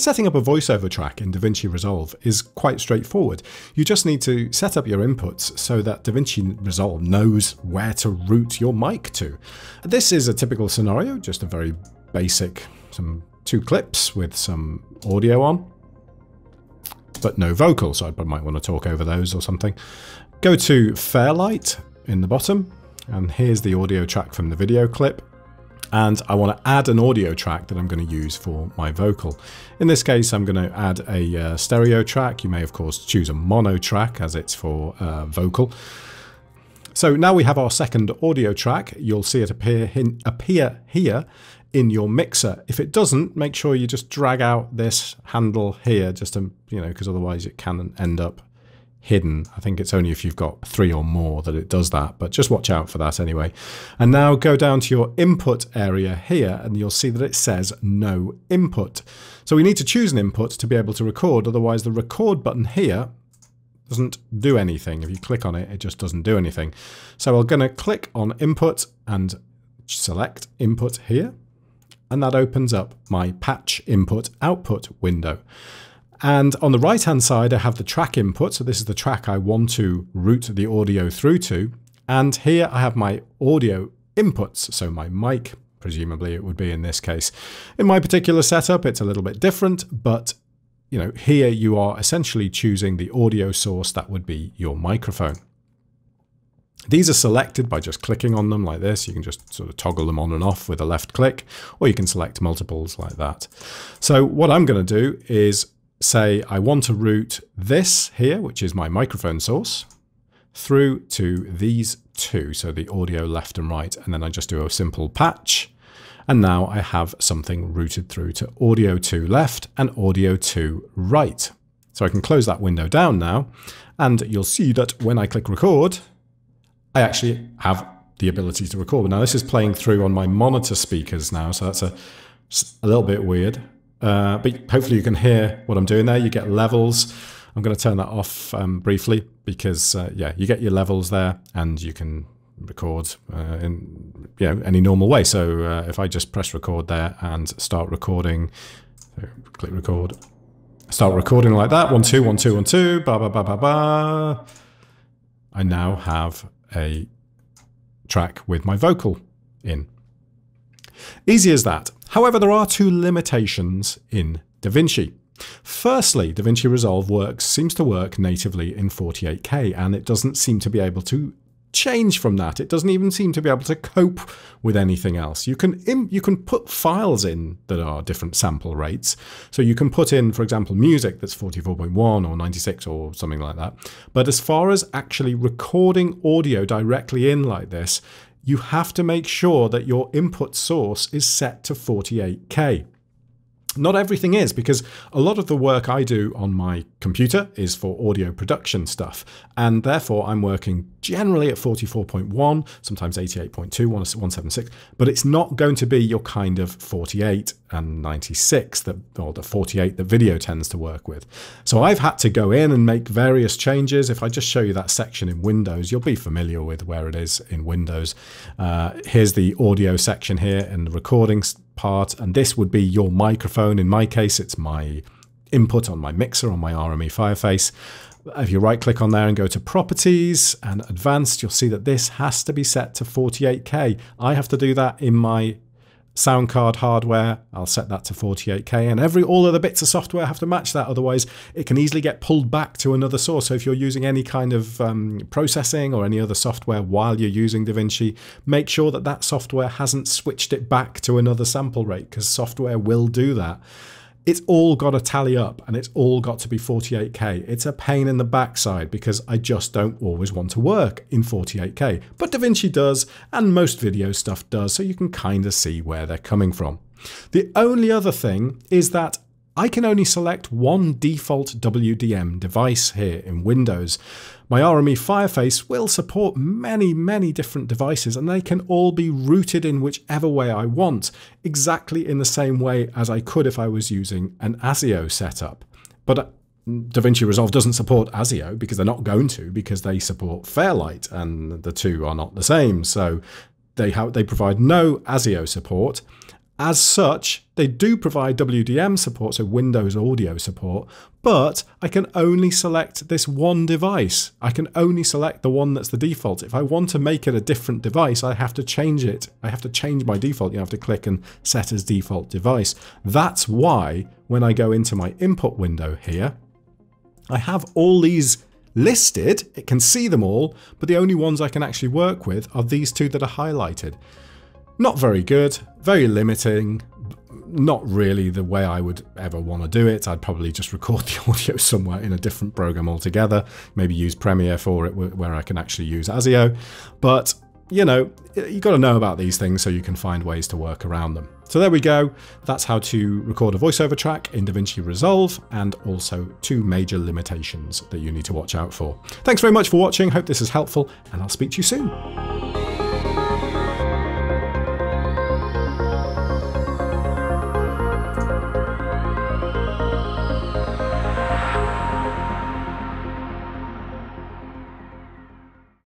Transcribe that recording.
Setting up a voiceover track in DaVinci Resolve is quite straightforward. You just need to set up your inputs so that DaVinci Resolve knows where to route your mic to. This is a typical scenario, just a very basic, some 2 clips with some audio on, but no vocals, so I might want to talk over those or something. Go to Fairlight in the bottom, and here's the audio track from the video clip. And I want to add an audio track that I'm going to use for my vocal. In this case, I'm going to add a stereo track. You may, of course, choose a mono track as it's for vocal. So now we have our second audio track. You'll see it appear here in your mixer. If it doesn't, make sure you just drag out this handle here, just to, you know, because otherwise it can end up hidden. I think it's only if you've got 3 or more that it does that, but just watch out for that anyway. And now go down to your input area here, and you'll see that it says no input. So we need to choose an input to be able to record, otherwise the record button here doesn't do anything. If you click on it, it just doesn't do anything. So I'm going to click on input and select input here, and that opens up my patch input output window. And on the right-hand side, I have the track input. So this is the track I want to route the audio through to. And here I have my audio inputs. So my mic, presumably it would be in this case. In my particular setup, it's a little bit different, but you know, here you are essentially choosing the audio source that would be your microphone. These are selected by just clicking on them like this. You can just sort of toggle them on and off with a left click, or you can select multiples like that. So what I'm going to do is say I want to route this here, which is my microphone source, through to these two, so the audio left and right, and then I just do a simple patch, and now I have something routed through to audio 2 left and audio 2 right. So I can close that window down now, and you'll see that when I click record, I actually have the ability to record. Now this is playing through on my monitor speakers now, so that's a little bit weird. But hopefully you can hear what I'm doing there. You get levels. I'm going to turn that off briefly because, yeah, you get your levels there and you can record in, you know, any normal way. So if I just press record there and start recording, so click record, start recording like that. 1, 2, 1, 2, 1, 2, ba, ba, ba, ba, ba. I now have a track with my vocal in. Easy as that. However, there are 2 limitations in DaVinci. Firstly, DaVinci Resolve seems to work natively in 48K, and it doesn't seem to be able to change from that. It doesn't even seem to be able to cope with anything else. You can put files in that are different sample rates. So you can put in, for example, music that's 44.1 or 96 or something like that. But as far as actually recording audio directly in like this, you have to make sure that your input source is set to 48K. Not everything is, because a lot of the work I do on my computer is for audio production stuff, and therefore I'm working generally at 44.1, sometimes 88.2, 176, but it's not going to be your kind of 48 and 96, or the 48 that video tends to work with. So I've had to go in and make various changes. If I just show you that section in Windows, you'll be familiar with where it is in Windows. Here's the audio section here and the recordings part, and this would be your microphone. In my case, it's my input on my mixer, on my RME Fireface. If you right click on there and go to Properties and Advanced, you'll see that this has to be set to 48K. I have to do that in my sound card hardware. I'll set that to 48K, and all of the bits of software have to match that, otherwise it can easily get pulled back to another source. So if you're using any kind of processing or any other software while you're using DaVinci, make sure that that software hasn't switched it back to another sample rate, because software will do that. It's all got to tally up, and it's all got to be 48K. It's a pain in the backside because I just don't always want to work in 48K. But DaVinci does, and most video stuff does, so you can kind of see where they're coming from. The only other thing is that I can only select one default WDM device here in Windows. My RME Fireface will support many, many different devices, and they can all be routed in whichever way I want, exactly in the same way as I could if I was using an ASIO setup. But DaVinci Resolve doesn't support ASIO, because they're not going to, because they support Fairlight, and the two are not the same. So they provide no ASIO support. As such, they do provide WDM support, so Windows audio support, but I can only select this one device. I can only select the one that's the default. If I want to make it a different device, I have to change it. I have to change my default. You have to click and set as default device. That's why when I go into my input window here, I have all these listed. It can see them all, but the only ones I can actually work with are these two that are highlighted. Not very good, very limiting, not really the way I would ever want to do it. I'd probably just record the audio somewhere in a different program altogether, maybe use Premiere for it where I can actually use ASIO. But, you know, you've got to know about these things so you can find ways to work around them. So there we go. That's how to record a voiceover track in DaVinci Resolve, and also two major limitations that you need to watch out for. Thanks very much for watching. Hope this is helpful, and I'll speak to you soon.